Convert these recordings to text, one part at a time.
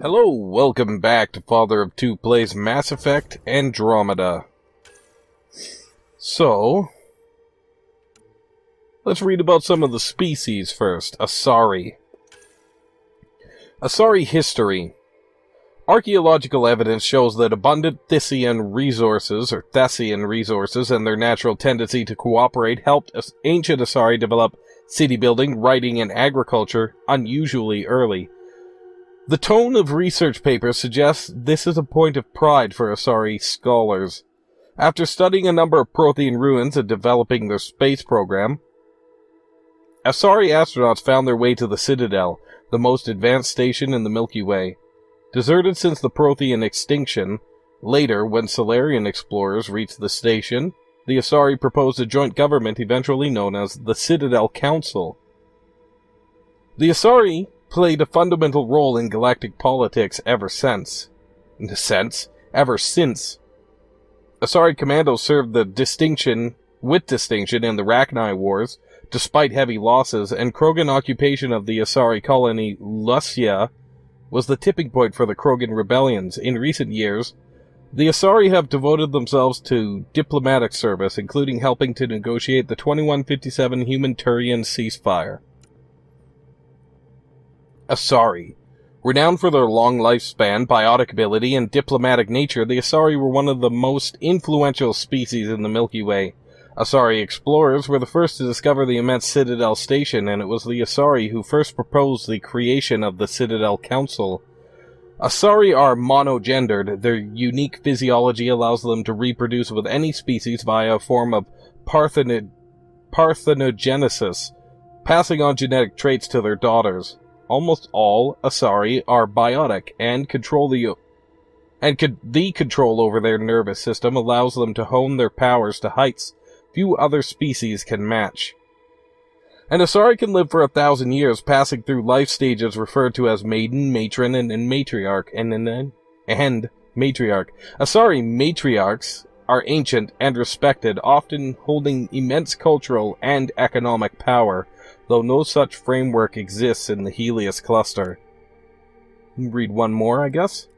Hello, welcome back to Father of Two Plays Mass Effect Andromeda. So, let's read about some of the species first. Asari. Asari history. Archaeological evidence shows that abundant Thessian resources, and their natural tendency to cooperate helped ancient Asari develop city building, writing, and agriculture unusually early. The tone of research papers suggests this is a point of pride for Asari scholars. After studying a number of Prothean ruins and developing their space program, Asari astronauts found their way to the Citadel, the most advanced station in the Milky Way. Deserted since the Prothean extinction, later when Salarian explorers reached the station, the Asari proposed a joint government eventually known as the Citadel Council. The Asari played a fundamental role in galactic politics ever since. Asari commandos served with distinction in the Rachni Wars, despite heavy losses, and Krogan occupation of the Asari colony Thessia was the tipping point for the Krogan Rebellions. In recent years, the Asari have devoted themselves to diplomatic service, including helping to negotiate the 2157 Human-Turian ceasefire. Asari. Renowned for their long lifespan, biotic ability, and diplomatic nature, the Asari were one of the most influential species in the Milky Way. Asari explorers were the first to discover the immense Citadel Station, and it was the Asari who first proposed the creation of the Citadel Council. Asari are monogendered. Their unique physiology allows them to reproduce with any species via a form of parthenogenesis, passing on genetic traits to their daughters. Almost all Asari are biotic, and control over their nervous system allows them to hone their powers to heights few other species can match. An Asari can live for 1,000 years, passing through life stages referred to as maiden, matron, and matriarch. Asari matriarchs are ancient and respected, often holding immense cultural and economic power, though no such framework exists in the Helios Cluster. Read one more, I guess?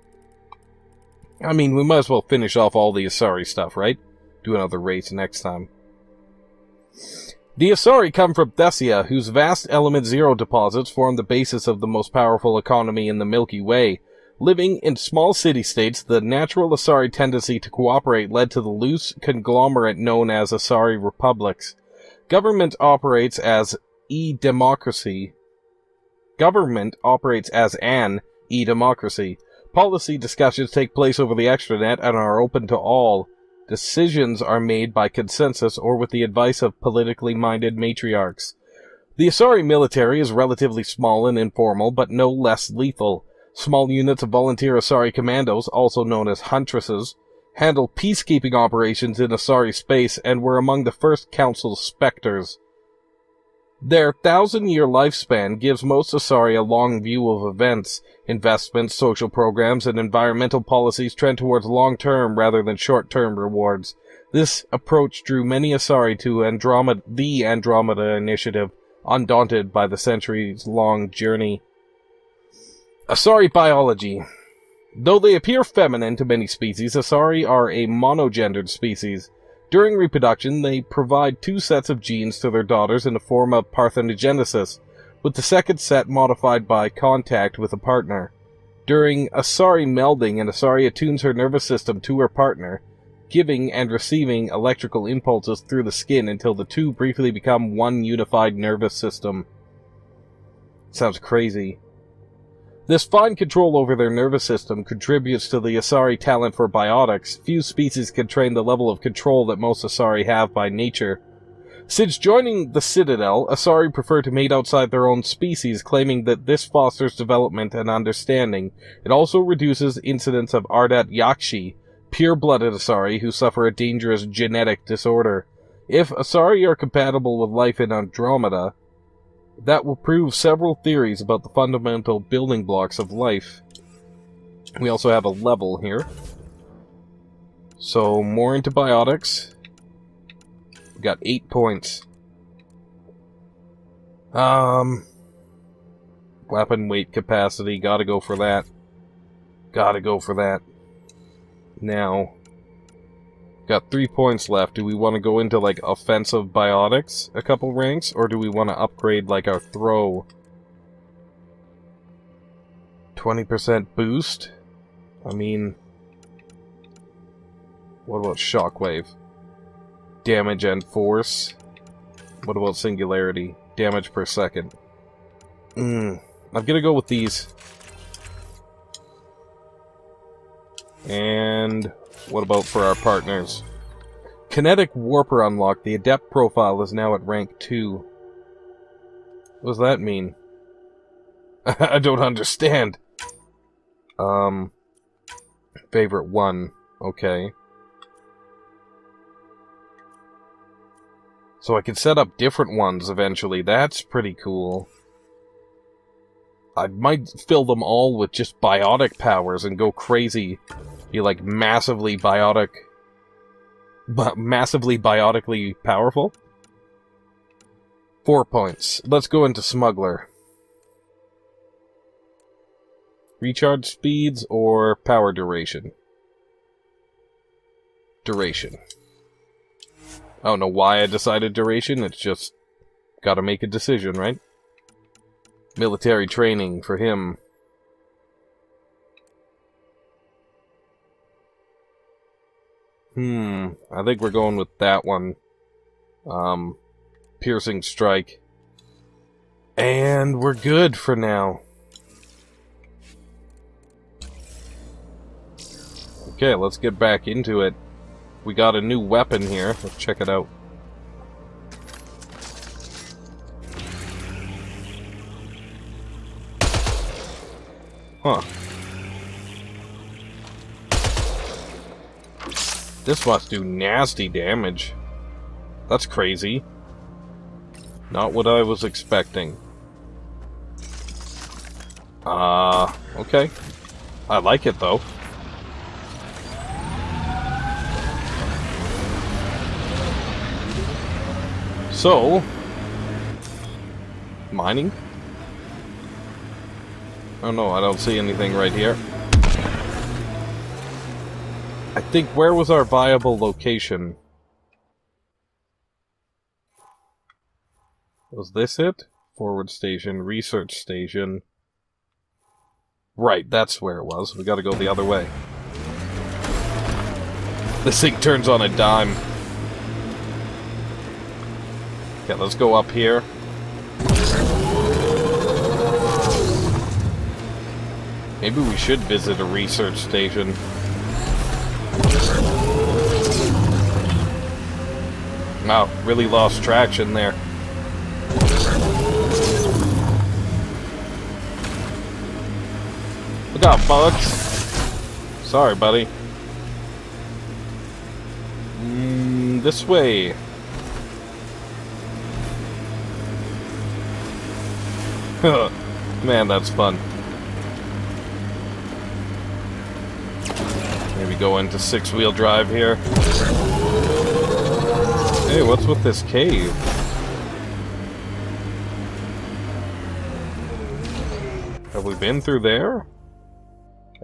I mean, we might as well finish off all the Asari stuff, right? Do another race next time. The Asari come from Thessia, whose vast element zero deposits form the basis of the most powerful economy in the Milky Way. Living in small city-states, the natural Asari tendency to cooperate led to the loose conglomerate known as Asari Republics. Government operates as an e-democracy. Policy discussions take place over the extranet and are open to all. Decisions are made by consensus or with the advice of politically minded matriarchs. The Asari military is relatively small and informal, but no less lethal. Small units of volunteer Asari commandos, also known as huntresses, handle peacekeeping operations in Asari space and were among the first council specters. Their 1,000-year lifespan gives most Asari a long view of events. Investments, social programs, and environmental policies trend towards long-term rather than short-term rewards. This approach drew many Asari to the Andromeda Initiative, undaunted by the centuries-long journey. Asari biology. Though they appear feminine to many species, Asari are a monogendered species. During reproduction, they provide two sets of genes to their daughters in the form of parthenogenesis, with the second set modified by contact with a partner. During Asari melding, an Asari attunes her nervous system to her partner, giving and receiving electrical impulses through the skin until the two briefly become one unified nervous system. Sounds crazy. This fine control over their nervous system contributes to the Asari talent for biotics. Few species can train the level of control that most Asari have by nature. Since joining the Citadel, Asari prefer to mate outside their own species, claiming that this fosters development and understanding. It also reduces incidence of Ardat Yakshi, pure-blooded Asari who suffer a dangerous genetic disorder. If Asari are compatible with life in Andromeda, that will prove several theories about the fundamental building blocks of life. We also have a level here. So, more antibiotics. We got 8 points. Weapon weight capacity, gotta go for that. Gotta go for that. Now, got 3 points left. Do we want to go into, like, offensive biotics a couple ranks, or do we want to upgrade, like, our throw? 20% boost? I mean, what about shockwave? Damage and force? What about singularity? Damage per second? I'm gonna go with these. And what about for our partners? Kinetic Warper unlocked. The Adept profile is now at rank 2. What does that mean? I don't understand. Favorite 1. Okay. So I can set up different ones eventually. That's pretty cool. I might fill them all with just biotic powers and go crazy. Be like massively biotic, but massively biotically powerful. 4 points. Let's go into Smuggler. Recharge speeds or power duration? Duration. I don't know why I decided duration. It's just gotta make a decision, right? Military training for him. I think we're going with that one. Piercing strike. And we're good for now. Okay, let's get back into it. We got a new weapon here. Let's check it out. Huh. This must do nasty damage. That's crazy. Not what I was expecting. Okay. I like it, though. So, mining? Oh no, I don't see anything right here. I think, where was our viable location? Was this it? Forward station, research station. Right, that's where it was. We gotta go the other way. This thing turns on a dime. Okay, let's go up here. Maybe we should visit a research station. Wow, really lost traction there. Look out, bugs! Sorry, buddy. This way. Man, that's fun. Maybe go into 6-wheel drive here. Hey, what's with this cave? Have we been through there?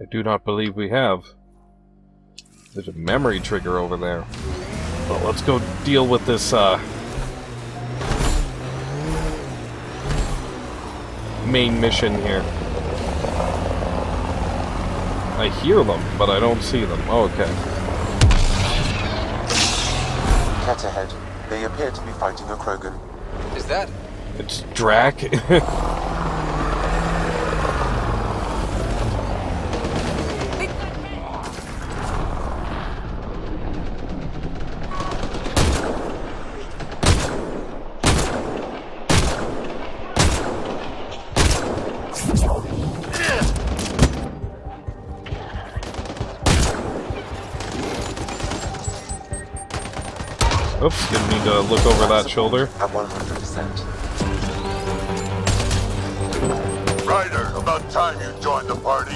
I do not believe we have. There's a memory trigger over there. Well, let's go deal with this, main mission here. I hear them, but I don't see them. Oh, okay. Cat ahead. They appear to be fighting a Krogan. Is that? It's Drax. Oops, didn't need to look over that shoulder. At 100%. Ryder, about time you joined the party.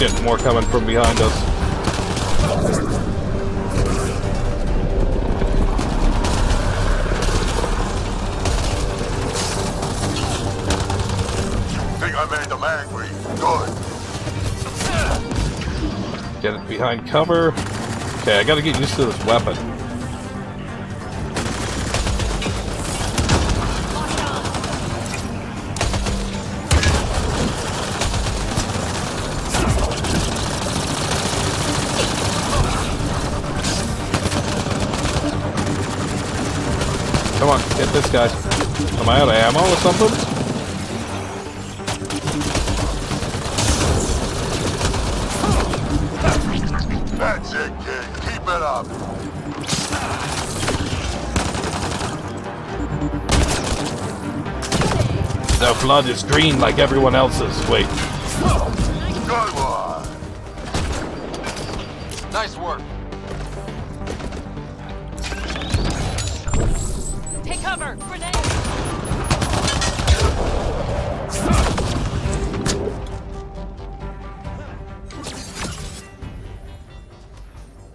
shit, more coming from behind us. Get it behind cover. Okay, I gotta get used to this weapon. Come on, get this guy. Am I out of ammo or something? Their blood is green like everyone else's. Wait. Good one. Nice work. Take cover. Grenade.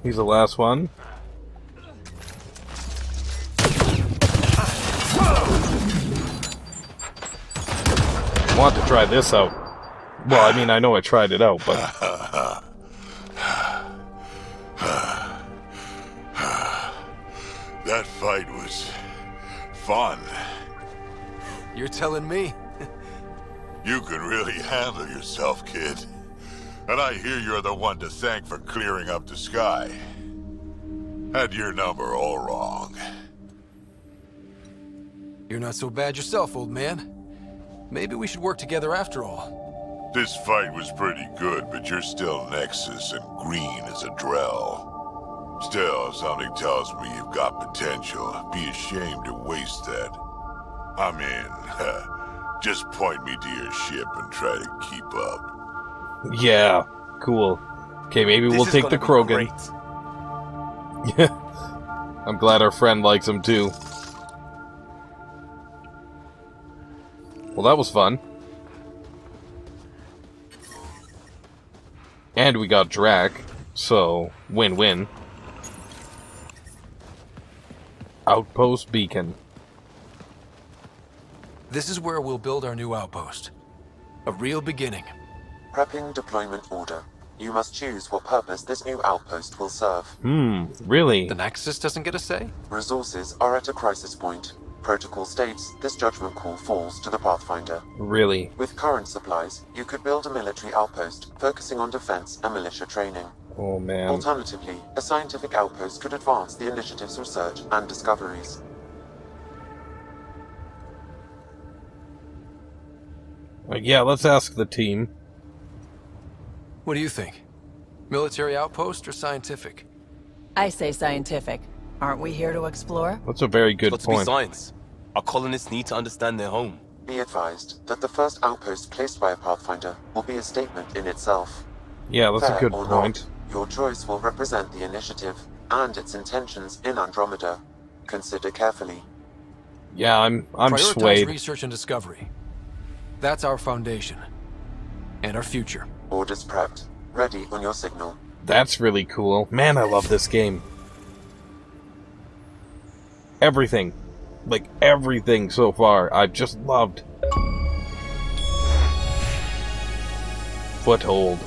He's the last one. Want to try this out. Well, I mean, I know I tried it out, but... That fight was... fun. You're telling me? You could really handle yourself, kid. And I hear you're the one to thank for clearing up the sky. Had your number all wrong. You're not so bad yourself, old man. Maybe we should work together after all. This fight was pretty good, but you're still Nexus and green as a drell. Still, something tells me you've got potential. Be ashamed to waste that. I mean, just point me to your ship and try to keep up. Yeah, cool. Okay, maybe we'll take the Krogan. Yeah. I'm glad our friend likes him too. Well, that was fun. And we got Drax, so win-win. Outpost Beacon. This is where we'll build our new outpost. A real beginning. Prepping deployment order. You must choose what purpose this new outpost will serve. Hmm, really? The Nexus doesn't get a say? Resources are at a crisis point. Protocol states this judgment call falls to the Pathfinder. Really? With current supplies, you could build a military outpost focusing on defense and militia training. Oh man. Alternatively, a scientific outpost could advance the initiative's research and discoveries. Yeah, let's ask the team. What do you think? Military outpost or scientific? I say scientific. Aren't we here to explore? That's a very good point. It's science. Our colonists need to understand their home. Be advised that the first outpost placed by a Pathfinder will be a statement in itself. Yeah, that's a good point. Your choice will represent the initiative and its intentions in Andromeda. Consider carefully. Yeah, I'm swayed. Prioritize research and discovery. That's our foundation. And our future. Orders prepped. Ready on your signal. That's really cool. Man, I love this game. Everything. Like, everything so far, I've just loved. Foothold.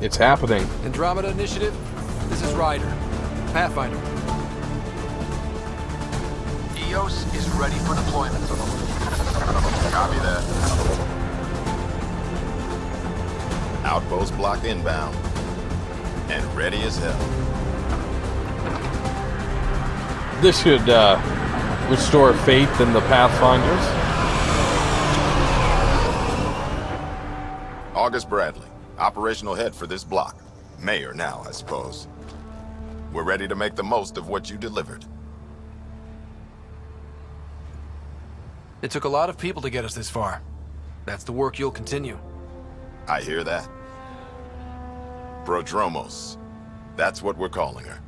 It's happening. Andromeda Initiative, this is Ryder. Pathfinder. EOS is ready for deployment. Copy that. Outpost blocked inbound. And ready as hell. This should restore faith in the Pathfinders. August Bradley, operational head for this block. Mayor now, I suppose. We're ready to make the most of what you delivered. It took a lot of people to get us this far. That's the work you'll continue. I hear that. Prodromos. That's what we're calling her.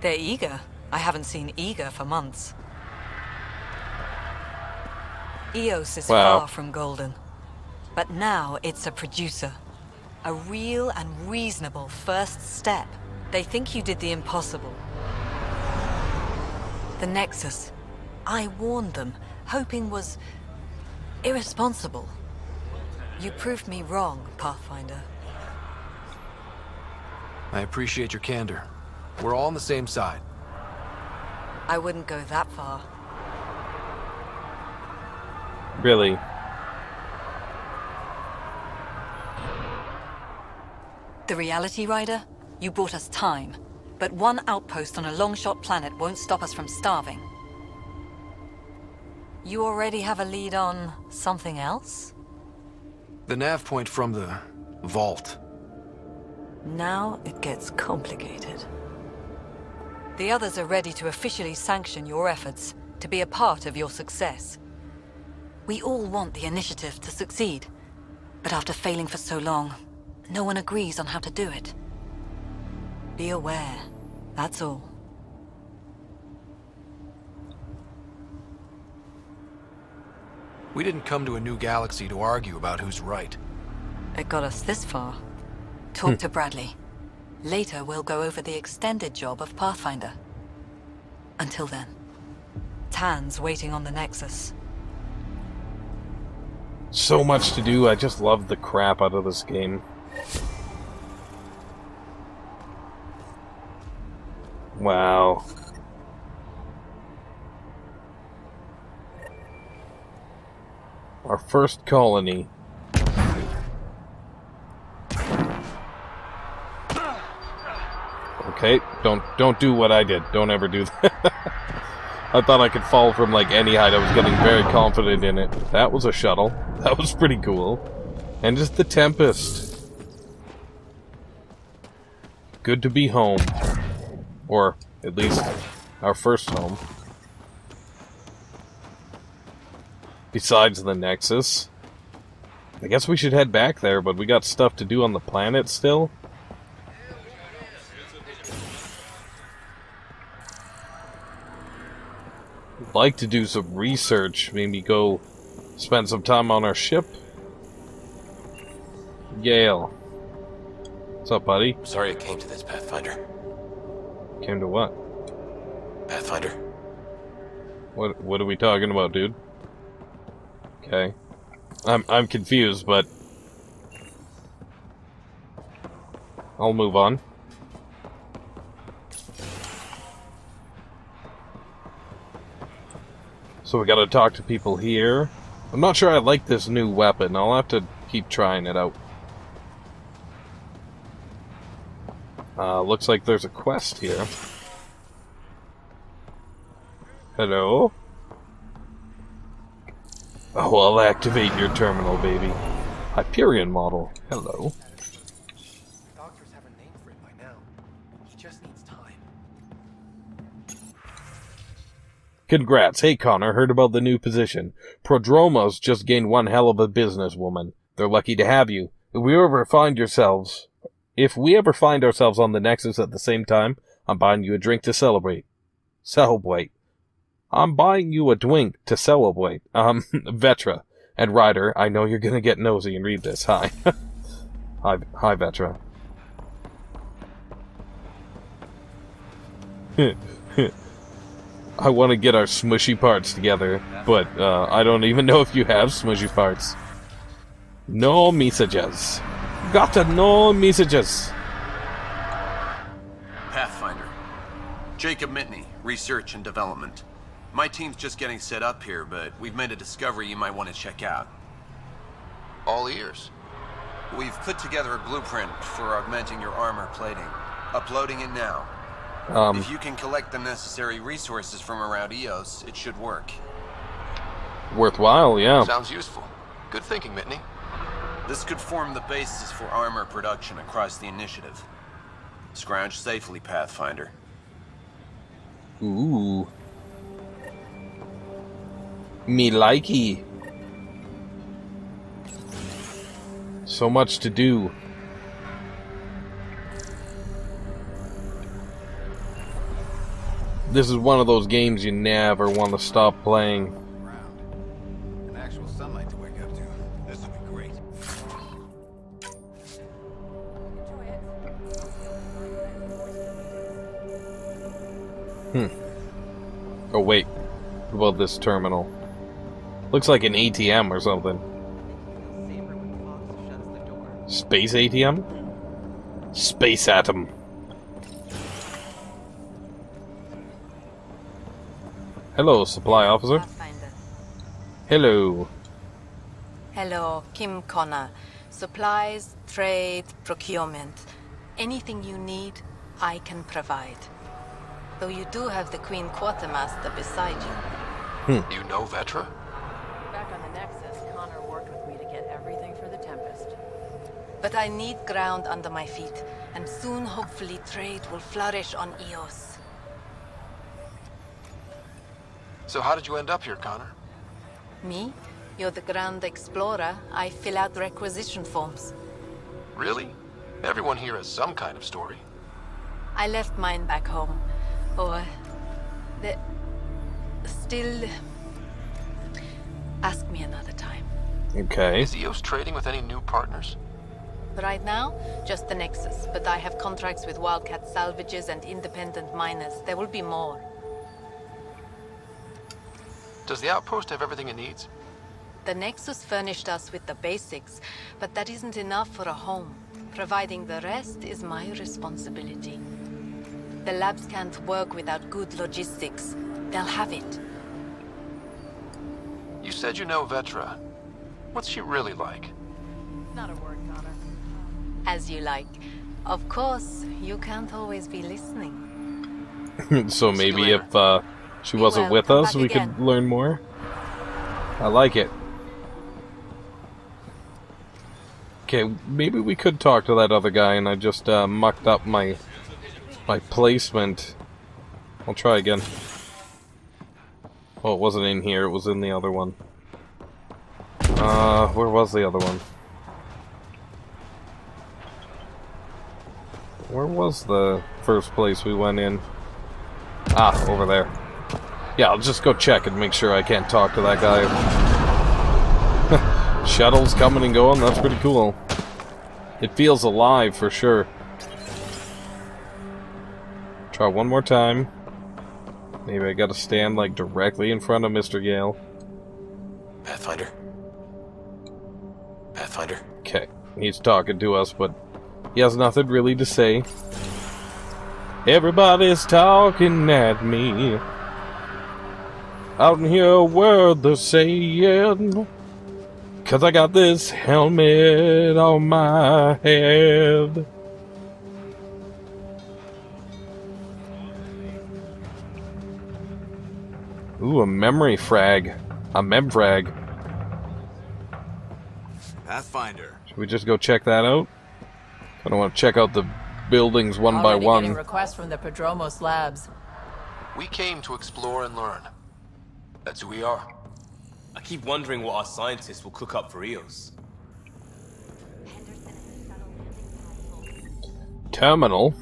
They're eager. I haven't seen eager for months. EOS is far from golden. But now it's a producer. A real and reasonable first step. They think you did the impossible. The Nexus. I warned them, hoping was irresponsible. You proved me wrong, Pathfinder. I appreciate your candor. We're all on the same side. I wouldn't go that far. Really? The Reality Rider? You bought us time, but one outpost on a long-shot planet won't stop us from starving. You already have a lead on something else? The nav point from the vault. Now it gets complicated. The others are ready to officially sanction your efforts, to be a part of your success. We all want the initiative to succeed, but after failing for so long, no one agrees on how to do it. Be aware, that's all. We didn't come to a new galaxy to argue about who's right. It got us this far. Talk to Bradley. Later we'll go over the extended job of Pathfinder. Until then, Tan's waiting on the Nexus. So much to do, I just love the crap out of this game. Wow. Our first colony. Okay, don't do what I did. Don't ever do that. I thought I could fall from like any height. I was getting very confident in it. That was a shuttle. That was pretty cool. And just the Tempest. Good to be home. Or, at least, our first home. Besides the Nexus. I guess we should head back there, but we got stuff to do on the planet still. I'd like to do some research, maybe go spend some time on our ship. Yale. What's up, buddy? I'm sorry it came to this, Pathfinder. Came to what? Pathfinder. What are we talking about, dude? Okay. I'm confused, but I'll move on. So we gotta talk to people here. I'm not sure I like this new weapon. I'll have to keep trying it out. Looks like there's a quest here. Hello? Oh, I'll activate your terminal, baby. Hyperion model. Hello. Doctors have a name for it by now. He just needs time. Congrats. Hey, Connor. Heard about the new position. Prodromos just gained one hell of a businesswoman. They're lucky to have you. If we ever find ourselves on the Nexus at the same time, I'm buying you a drink to celebrate. Vetra and Ryder, I know you're gonna get nosy and read this. Hi. Hi, Vetra. I want to get our smushy parts together, but I don't even know if you have smushy parts. No messages. Gotta no messages. Pathfinder. Jacob Mitney, Research and Development. My team's just getting set up here, but we've made a discovery you might want to check out. All ears. We've put together a blueprint for augmenting your armor plating. Uploading it now. If you can collect the necessary resources from around EOS, it should work. Worthwhile, yeah. Sounds useful. Good thinking, Mitney. This could form the basis for armor production across the initiative. Scrounge safely, Pathfinder. Ooh. Me likey. So much to do. This is one of those games you never want to stop playing. An actual sunlight to wake up to. This will be great. Oh wait. What about this terminal? Looks like an ATM or something. Space ATM? Space Atom. Hello, Supply Officer. Pathfinder. Hello. Hello, Kim Connor. Supplies, trade, procurement. Anything you need, I can provide. Though you do have the Queen Quartermaster beside you. You know Vetra? Back on the Nexus, Connor worked with me to get everything for the Tempest. But I need ground under my feet, and soon, hopefully, trade will flourish on EOS. So how did you end up here, Connor? Me? You're the Grand Explorer. I fill out requisition forms. Really? Everyone here has some kind of story. I left mine back home. Or... still... Ask me another time. Okay. Is EOS trading with any new partners? Right now, just the Nexus, but I have contracts with Wildcat Salvages and independent miners. There will be more. Does the outpost have everything it needs? The Nexus furnished us with the basics, but that isn't enough for a home. Providing the rest is my responsibility. The labs can't work without good logistics. They'll have it. You said you know Vetra. What's she really like? Not a word, Connor. As you like. Of course, you can't always be listening. So maybe if she wasn't with us, we could learn more. I like it. Okay, maybe we could talk to that other guy, and I just mucked up my placement. I'll try again. Oh, it wasn't in here, it was in the other one. Where was the other one? Where was the first place we went in? Ah, over there. Yeah, I'll just go check and make sure I can't talk to that guy. Shuttles coming and going, that's pretty cool. It feels alive for sure. Try one more time. Maybe I gotta stand like directly in front of Mr. Gale. Pathfinder. Pathfinder. Okay, he's talking to us, but he has nothing really to say. Everybody's talking at me. Out in here, world they're saying. Cause I got this helmet on my head. Ooh, a memory frag. A mem frag. Pathfinder. Should we just go check that out? I don't want to check out the buildings one by one. Already getting requests from the Prodromos labs. We came to explore and learn. That's who we are. I keep wondering what our scientists will cook up for EOS. Terminal.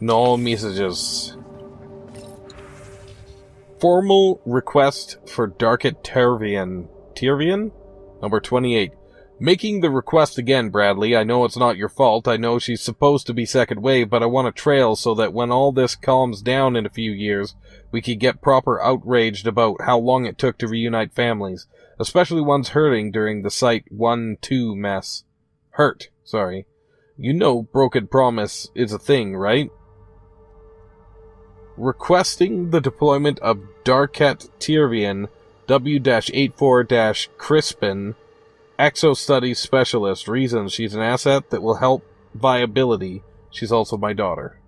No messages. Formal request for Darket Tervian. Turian? Number 28. Making the request again, Bradley. I know it's not your fault. I know she's supposed to be second wave, but I want a trail so that when all this calms down in a few years, we could get proper outraged about how long it took to reunite families, especially ones hurting during the Site 1-2 mess. Hurt, sorry. You know broken promise is a thing, right? Requesting the deployment of Darket Tervian, W-84- Crispin, Exo Studies Specialist. Reason: she's an asset that will help viability. She's also my daughter.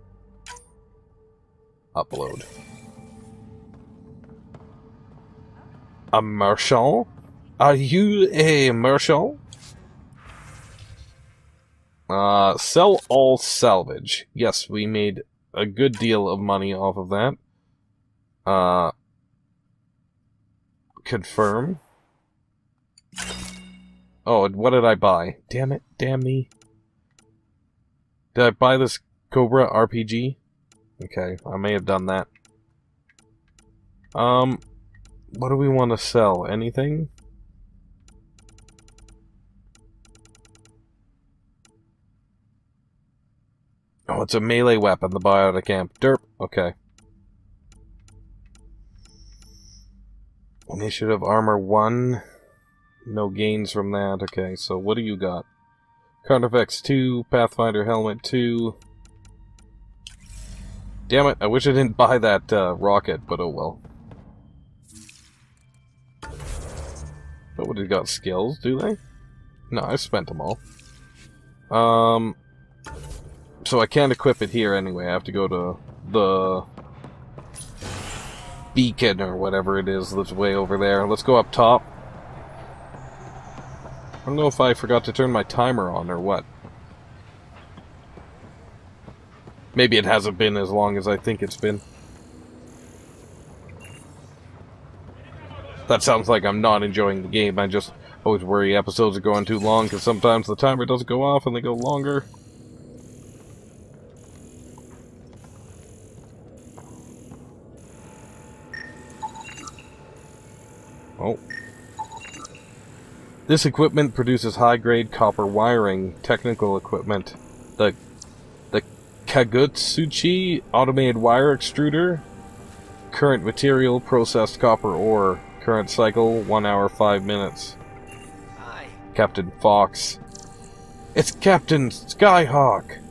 Upload. A merchant? Are you a merchant? Sell all salvage. Yes, we made a good deal of money off of that. Confirm. Oh, what did I buy? Damn it, damn me. Did I buy this Cobra RPG? Okay, I may have done that. What do we want to sell? Anything? Oh, it's a melee weapon, the biotic amp. Derp. Okay. Initiative armor 1. No gains from that. Okay, so what do you got? Counterfex 2, Pathfinder helmet 2. Damn it, I wish I didn't buy that rocket, but oh well. Nobody got skills, do they? No, I spent them all. So I can't equip it here anyway. I have to go to the beacon or whatever it is that's way over there. Let's go up top. I don't know if I forgot to turn my timer on or what. Maybe it hasn't been as long as I think it's been. That sounds like I'm not enjoying the game. I just always worry episodes are going too long because sometimes the timer doesn't go off and they go longer. Oh. This equipment produces high-grade copper wiring. Technical equipment. The Kagutsuchi automated wire extruder. Current material, processed copper ore. Current cycle, 1 hour, 5 minutes. Hi. Captain Fox. It's Captain Skyhawk!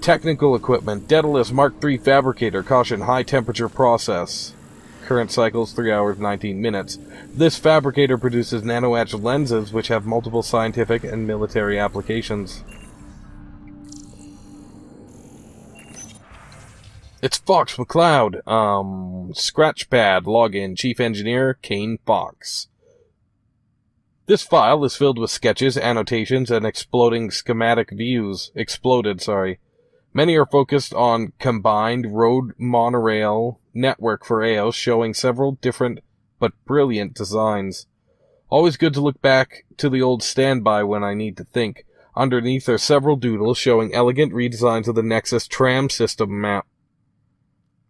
Technical equipment. Daedalus Mark III fabricator. Caution, high temperature process. Current cycles, 3 hours, 19 minutes. This fabricator produces nano-etched lenses which have multiple scientific and military applications. It's Fox McCloud. Scratchpad login. Chief Engineer Kane Fox. This file is filled with sketches, annotations, and exploding schematic views. Exploded, sorry. Many are focused on combined road monorail network for EOS, showing several different but brilliant designs. Always good to look back to the old standby when I need to think. Underneath are several doodles showing elegant redesigns of the Nexus tram system map.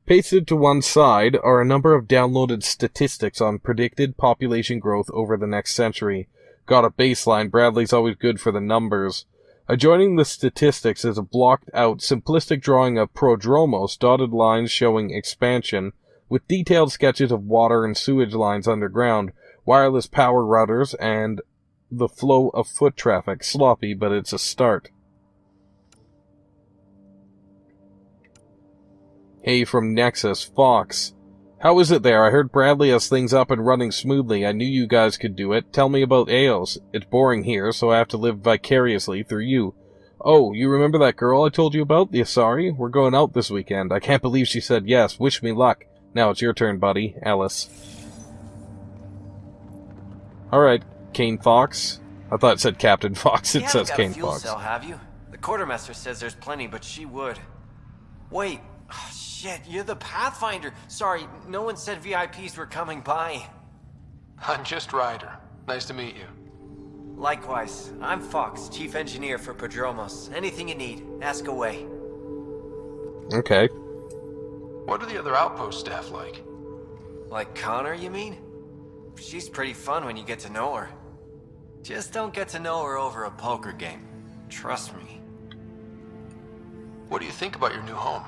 Pasted to one side are a number of downloaded statistics on predicted population growth over the next century. Got a baseline, Bradley's always good for the numbers. Adjoining the statistics is a blocked-out, simplistic drawing of Prodromos, dotted lines showing expansion, with detailed sketches of water and sewage lines underground, wireless power routers, and the flow of foot traffic. Sloppy, but it's a start. Hey, from Nexus, Fox. How is it there? I heard Bradley has things up and running smoothly. I knew you guys could do it. Tell me about EOS. It's boring here, so I have to live vicariously through you. Oh, you remember that girl I told you about? The Asari? We're going out this weekend. I can't believe she said yes. Wish me luck. Now it's your turn, buddy. Alice. Alright, Kane Fox. I thought it said Captain Fox. It says Kane Fox. You haven't got a fuel cell, have you? The quartermaster says there's plenty, but she would. Wait. Oh, shit, you're the Pathfinder. Sorry, no one said VIPs were coming by. I'm just Ryder. Nice to meet you. Likewise. I'm Fox, Chief Engineer for Prodromos. Anything you need, ask away. Okay. What are the other outpost staff like? Like Connor, you mean? She's pretty fun when you get to know her. Just don't get to know her over a poker game. Trust me. What do you think about your new home?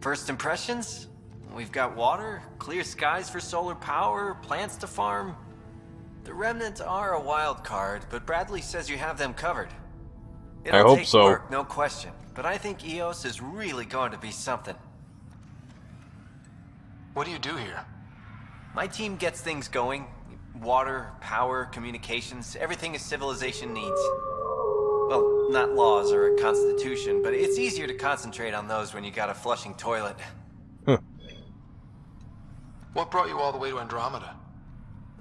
First impressions? We've got water, clear skies for solar power, plants to farm. The remnants are a wild card, but Bradley says you have them covered. It'll I hope take so. Work, no question, but I think EOS is really going to be something. What do you do here? My team gets things going. Water, power, communications, everything a civilization needs. Well, not laws or a constitution, but it's easier to concentrate on those when you got a flushing toilet. Huh. What brought you all the way to Andromeda?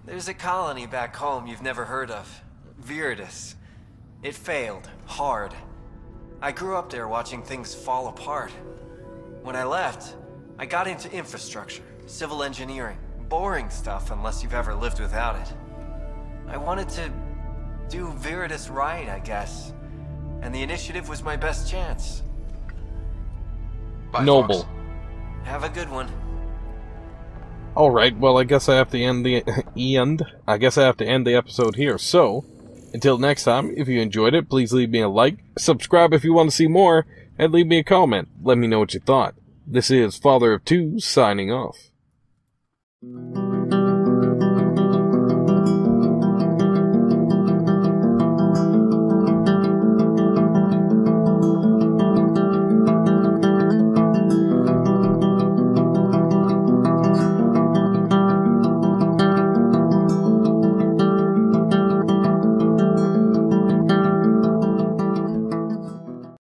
There's a colony back home you've never heard of. Viridis. It failed. Hard. I grew up there watching things fall apart. When I left, I got into infrastructure, civil engineering. Boring stuff unless you've ever lived without it. I wanted to do Viridis right, I guess. and the initiative was my best chance. Bye, Noble. Fox. Have a good one. Alright, well, I guess I have to end the episode here. So, until next time, if you enjoyed it, please leave me a like, subscribe if you want to see more, and leave me a comment. Let me know what you thought. This is Father of Two, signing off.